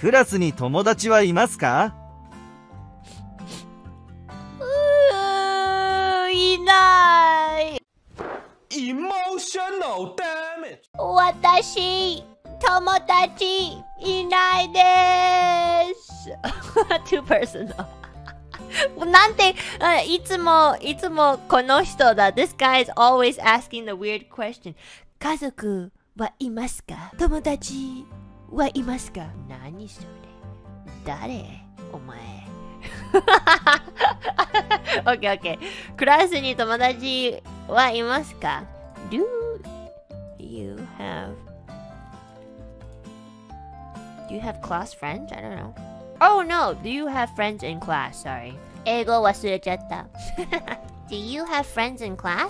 クラスに友達はいますか？いない。Emotional damage。私、友達いないです。Too personal。なんて、いつもこの人だ。This guy is always asking the weird question。家族はいますか？友達はいますか？何それ？誰？お前。Okay. クラスに友達はいますか？ Do you have... Do you have class friends? I don't know. Oh no! Do you have friends in class? Sorry. 英語忘れちゃった。Do you have friends in class?